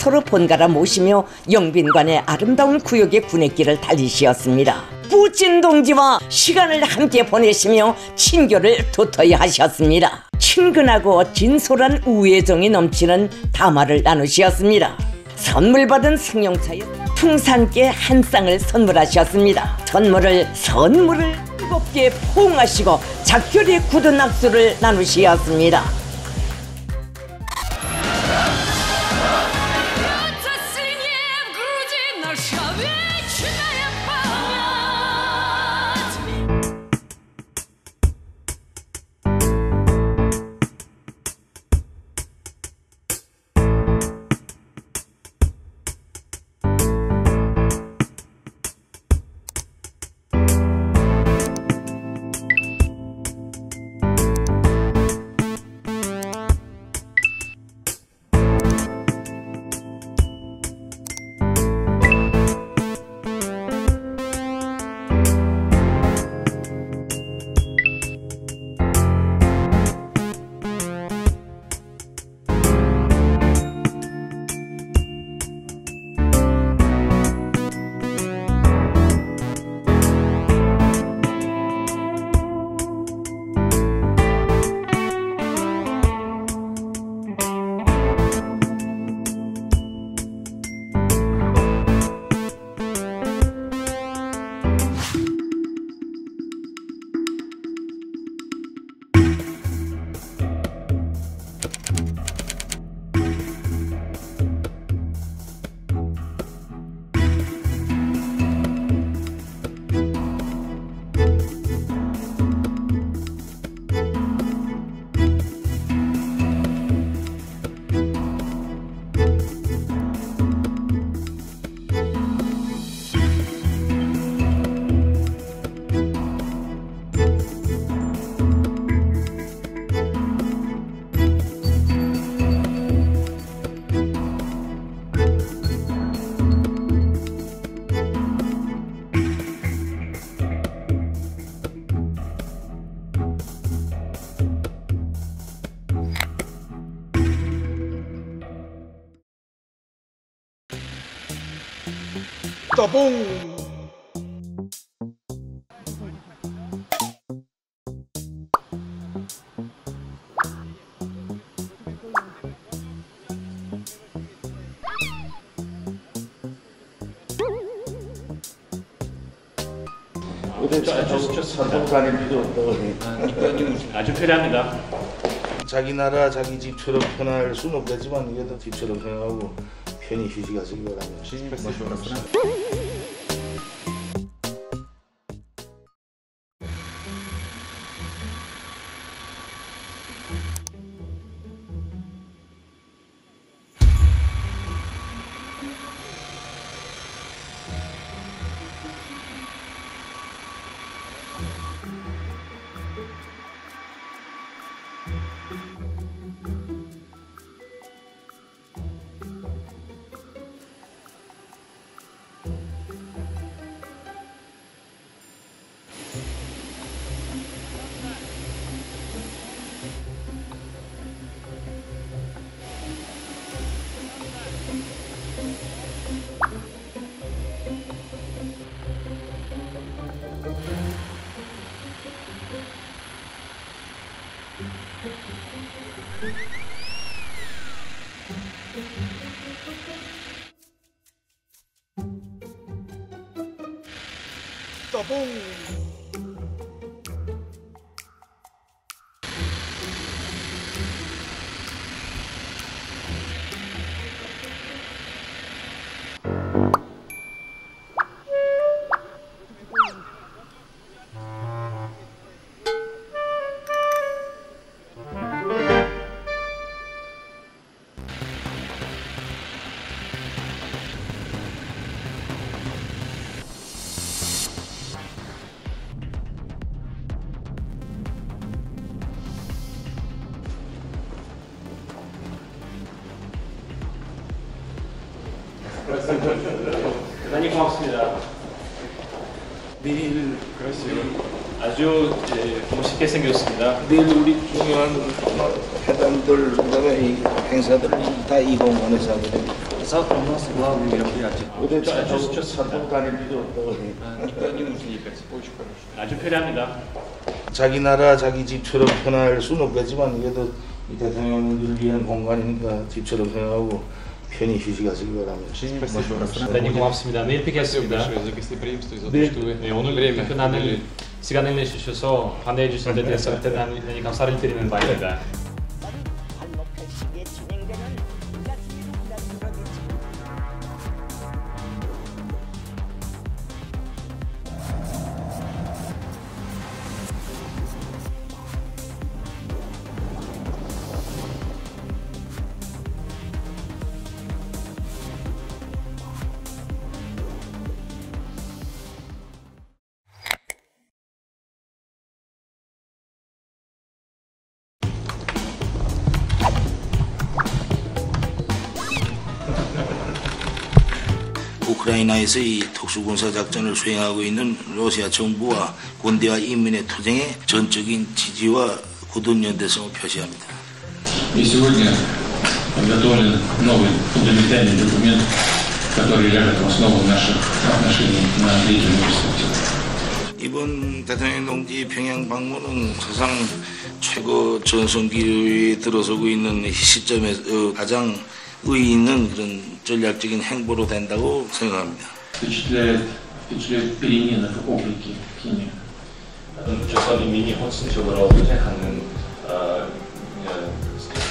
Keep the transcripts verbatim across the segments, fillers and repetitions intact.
서로 번갈아 모시며 영빈관의 아름다운 구역의 군행길을 달리시었습니다. 부친 동지와 시간을 함께 보내시며 친교를 도토히 하셨습니다. 친근하고 진솔한 우애정이 넘치는 담화를 나누시었습니다. 선물 받은 승용차에 풍산께 한 쌍을 선물하셨습니다. 선물을 선물을 뜨겁게 포옹하시고 작별의 굳은 악수를 나누시었습니다. 따봉! 아주 편합니다. 자기 나라 자기 집처럼 편할 수는 없겠지만 이게 더 집처럼 편하고 괜히 휴지가시기 바랍니다. 따봉! 많이 고맙습니다. 내일 그렇습니다. 아주 예, 멋있게 생겼습니다. 내일 우리 중요한 회담들, 그다음에 행사들 다 이공원에서 아주 편리합니다. 자기 나라 자기 집처럼 편할 수는 없겠지만 그래도 이 대통령을 위한 공간이니까 집처럼 생각하고 편히 휴식하시기 바랍니다. 대단히 고맙습니다. 내일 뵙겠습니다. 네, 오늘 이렇게 편안한 시간을 내주셔서 환대해 주신 데 대해서 대단히 감사를 드리는 바입니다. 우크라이나에서 이 특수군사작전을 수행하고 있는 러시아 정부와 군대와 인민의 투쟁에 전적인 지지와 굳은 연대성을 표시합니다. 이번 대통령 동지 평양 방문은 사상 최고 전성기에 들어서고 있는 시점에서 가장 의의 있는 그런 전략적인 행보로 된다고 생각합니다.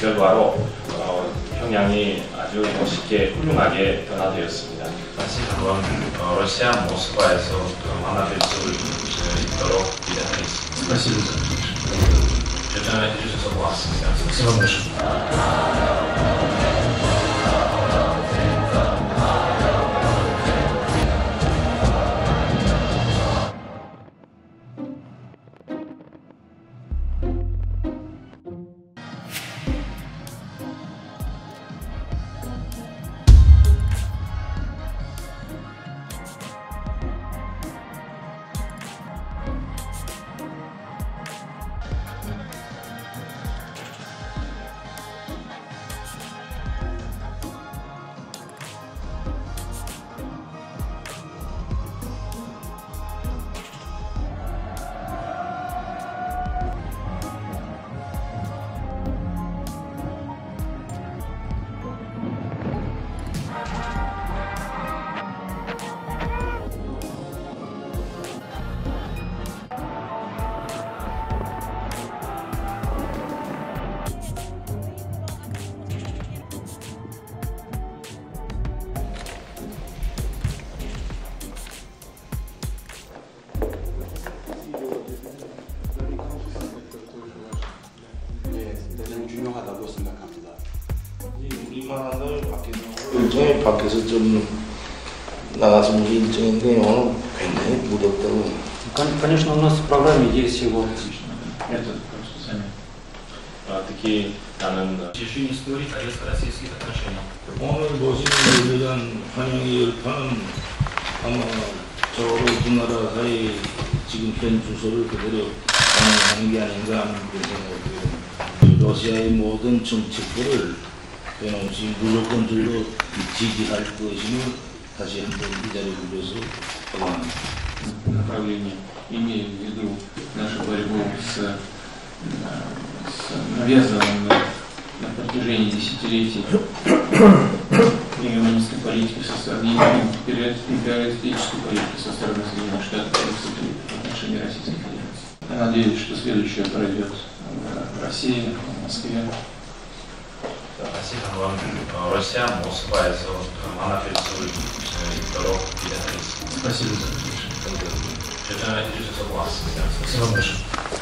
결과로 어, 평양이 아주 멋있게 훌륭하게 변화되었습니다. 다시 한번 어, 러시아 모스크바에서 만나뵐 수 있도록 기대하겠습니다. 결정해 주셔서 고맙습니다. 수고하셨습니다. 일정이 밖에서 좀 나가서 무슨 일정인데 오늘 굉장히 무덥다고. конечно, у нас в программе есть его. 특히 나는 오늘 보시는 일단 환영의 열판은 아마 저로 두 나라 사이 지금 현 주소를 그대로 반영하는 게 아닌가 하는 생각이 들어요. 러시아의 모든 정치권을 변함없이 무조건적으로 지지할 것임을 다시 한번 이 자리에 빌려서 고맙습니다. направление имея в виду нашу борьбу с, с навязанным на протяжении десятилетий региональной политики со стороны империалистической политики со стороны Соединенных Штатов в отношении Российской Федерации. Я надеюсь, что следующее пройдет в России, в Москве. 다시 한번 러시아 모스크바에서 만나뵐 수 있도록 기대하겠습니다. 감사합니다. 결정해 주셔서 고맙습니다. 수고하셨습니다.